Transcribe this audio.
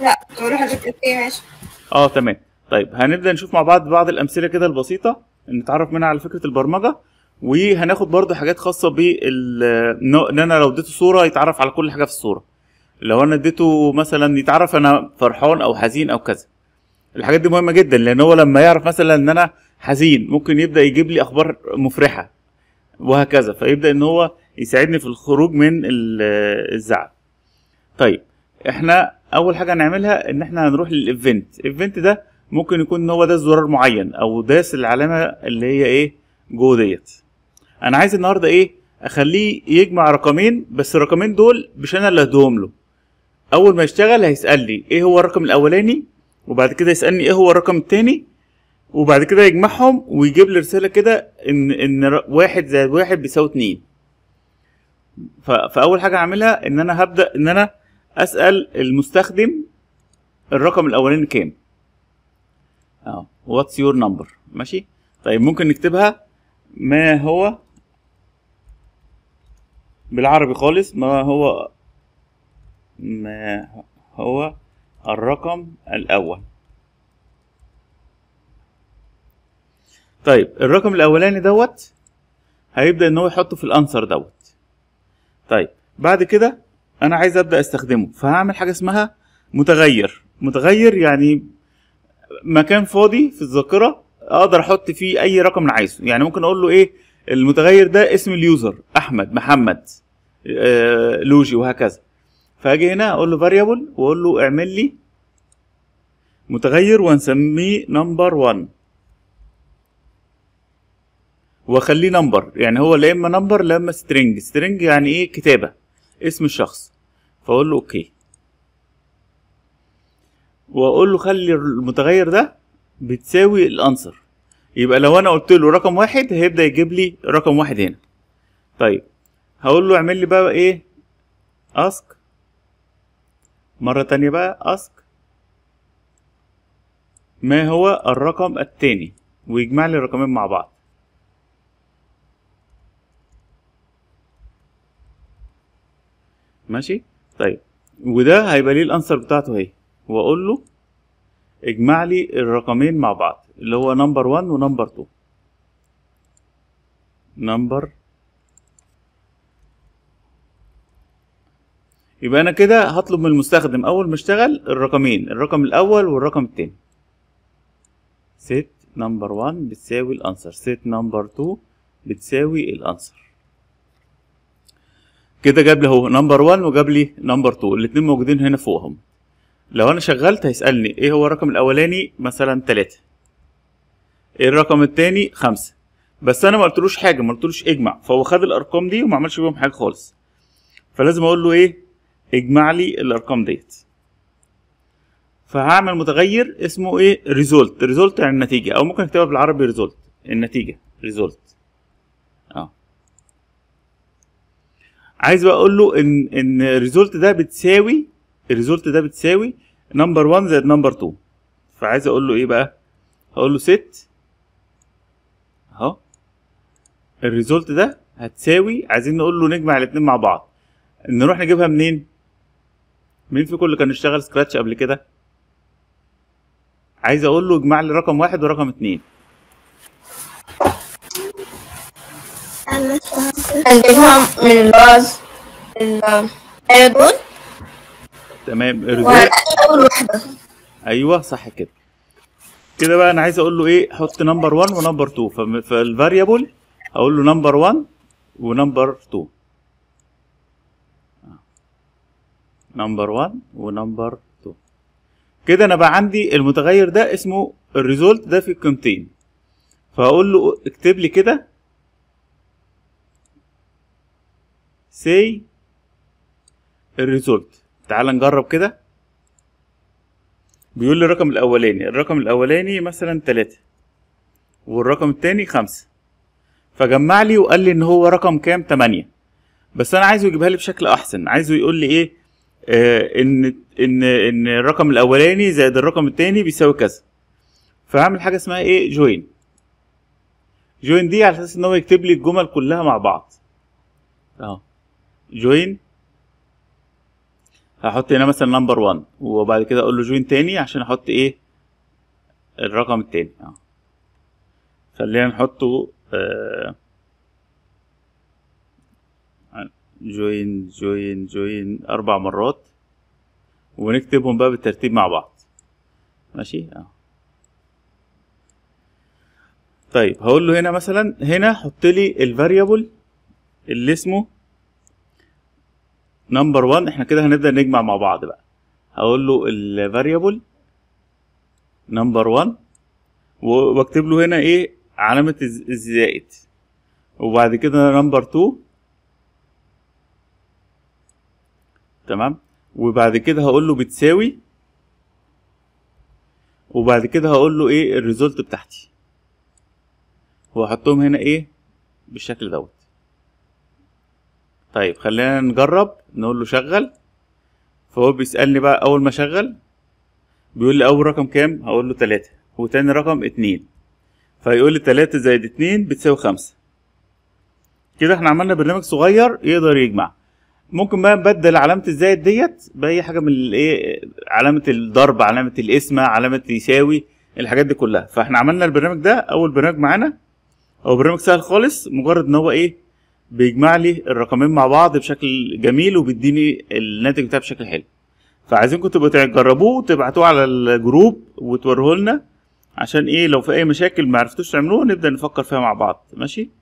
لا كنت بروح اجيب اوكي ماشي. تمام. طيب هنبدا نشوف مع بعض الامثله كده البسيطه نتعرف منها على فكره البرمجه، وهناخد برضو حاجات خاصه بال ان انا لو اديته صوره يتعرف على كل حاجه في الصوره، لو انا اديته مثلا يتعرف انا فرحان او حزين او كذا. الحاجات دي مهمه جدا، لان هو لما يعرف مثلا ان انا حزين ممكن يبدا يجيب لي اخبار مفرحه وهكذا، فيبدا ان هو يساعدني في الخروج من الزعل. طيب احنا اول حاجه هنعملها ان احنا هنروح للايفنت. الايفنت ده ممكن يكون ان هو داس زرار معين او داس العلامه اللي هي ايه جو ديت. انا عايز النهارده ايه اخليه يجمع رقمين، بس الرقمين دول مش انا اللي هديهم له. اول ما يشتغل هيسال لي ايه هو الرقم الاولاني، وبعد كده يسالني ايه هو الرقم الثاني، وبعد كده يجمعهم ويجيب لي رساله كده ان 1 زائد 1 بيساوي 2. فاول حاجه هعملها ان انا هبدا ان انا اسال المستخدم الرقم الاولاني كام. واتس يور نمبر. ماشي. طيب ممكن نكتبها ما هو بالعربي خالص، ما هو الرقم الاول. طيب الرقم الاولاني دوت هيبدا ان هو يحطه في الانسر دوت. طيب بعد كده انا عايز ابدا استخدمه، فهعمل حاجه اسمها متغير. متغير يعني مكان فاضي في الذاكره اقدر احط فيه اي رقم انا عايزه. يعني ممكن اقول له ايه المتغير ده اسم اليوزر احمد محمد لوجي وهكذا، فاجي هنا اقول له فاريبل واقول له اعمل لي متغير ونسميه نمبر 1 واخليه نمبر. يعني هو لا اما نمبر لا اما سترينج. سترينج يعني ايه كتابه اسم الشخص، فاقول له اوكي واقول له خلي المتغير ده بتساوي الانسر. يبقى لو انا قلت له رقم 1 هيبدا يجيب لي رقم 1 هنا. طيب هقول له اعمل لي بقى ايه اسك مره تانية بقى اسك ما هو الرقم التاني ويجمع لي الرقمين مع بعض. ماشي. طيب وده هيبقى ليه الانسر بتاعته اهي، واقول له اجمع لي الرقمين مع بعض اللي هو نمبر 1 ونمبر 2. نمبر يبقى انا كده هطلب من المستخدم اول ما اشتغل الرقمين، الرقم الاول والرقم الثاني. set نمبر 1 بتساوي الانسر، set نمبر 2 بتساوي الانسر. كده جاب لي اهو نمبر 1 وجاب لي نمبر 2، الاثنين موجودين هنا فوقهم. لو انا شغلت هيسالني ايه هو الرقم الاولاني مثلا 3، ايه الرقم الثاني 5، بس انا ما قلتلوش حاجه، ما قلتلوش اجمع، فهو خد الارقام دي وما عملش بيهم حاجه خالص. فلازم اقول له ايه اجمع لي الارقام ديت. فهعمل متغير اسمه ايه ريزولت. ريزولت يعني النتيجه، او ممكن اكتبها بالعربي ريزولت النتيجه ريزولت. عايز بقى اقول له ان الريزولت ده بتساوي نمبر 1 زائد نمبر 2. فعايز اقول له ايه بقى، هقول له ست اهو الريزولت ده هتساوي، عايزين نقول له نجمع الاثنين مع بعض. نروح نجيبها منين؟ مين فيكم اللي كان اشتغل سكراتش قبل كده؟ عايز اقول له اجمع لي رقم 1 ورقم 2. هنجيبها من الباز البول. تمام. الريزولت اول واحده. ايوه صح كده. كده بقى انا عايز اقول له ايه حط نمبر 1 ونمبر 2، فالفاريبل اقول له نمبر 1 ونمبر 2. نمبر 1 ونمبر 2. كده انا بقى عندي المتغير ده اسمه الريزولت ده في القيمتين، فهقول له اكتب لي كده say الريزولت. تعال نجرب كده. بيقول لي الرقم الاولاني مثلا 3 والرقم الثاني 5، فجمع لي وقال لي ان هو رقم كام 8، بس انا عايزه يجيبها لي بشكل احسن. عايزه يقول لي ايه ان الرقم الاولاني زائد الرقم الثاني بيساوي كذا. فهعمل حاجه اسمها ايه جوين. جوين دي على اساس ان هو يكتب لي الجمل كلها مع بعض. جوين هحط هنا مثلا نمبر 1 وبعد كده اقول له جوين تاني عشان احط ايه الرقم التاني. خلينا نحطه جوين جوين جوين 4 مرات ونكتبهم بقى بالترتيب مع بعض. ماشي. طيب هقول له هنا مثلا، هنا حط لي الفاريبل اللي اسمه نمبر 1. احنا كده هنبدا نجمع مع بعض بقى. هقول له الفاريبل نمبر 1 واكتب له هنا ايه علامه الزائد، وبعد كده نمبر 2. تمام. وبعد كده هقول له بتساوي، وبعد كده هقول له ايه الريزولت بتاعتي، وهحطهم هنا ايه بالشكل دوت. طيب خلينا نجرب. نقول له شغل، فهو بيسألني بقى اول ما شغل بيقول لي اول رقم كام، هقول له 3، وتاني رقم 2، فيقول لي 3 زائد 2 بتساوي 5. كده احنا عملنا برنامج صغير يقدر يجمع. ممكن بقى نبدل علامة الزائد ديت بأي حاجة من الايه، علامة الضرب، علامة القسمة، علامة يساوي، الحاجات دي كلها. فاحنا عملنا البرنامج ده، اول برنامج معانا، هو برنامج سهل خالص، مجرد ان هو ايه بيجمع لي الرقمين مع بعض بشكل جميل وبيديني الناتج بتاعه بشكل حلو. فعايزينكم تبقوا تجربوه وتبعتوه على الجروب وتوريه لنا، عشان ايه لو في اي مشاكل ما عرفتوش تعملوه نبدأ نفكر فيها مع بعض. ماشي.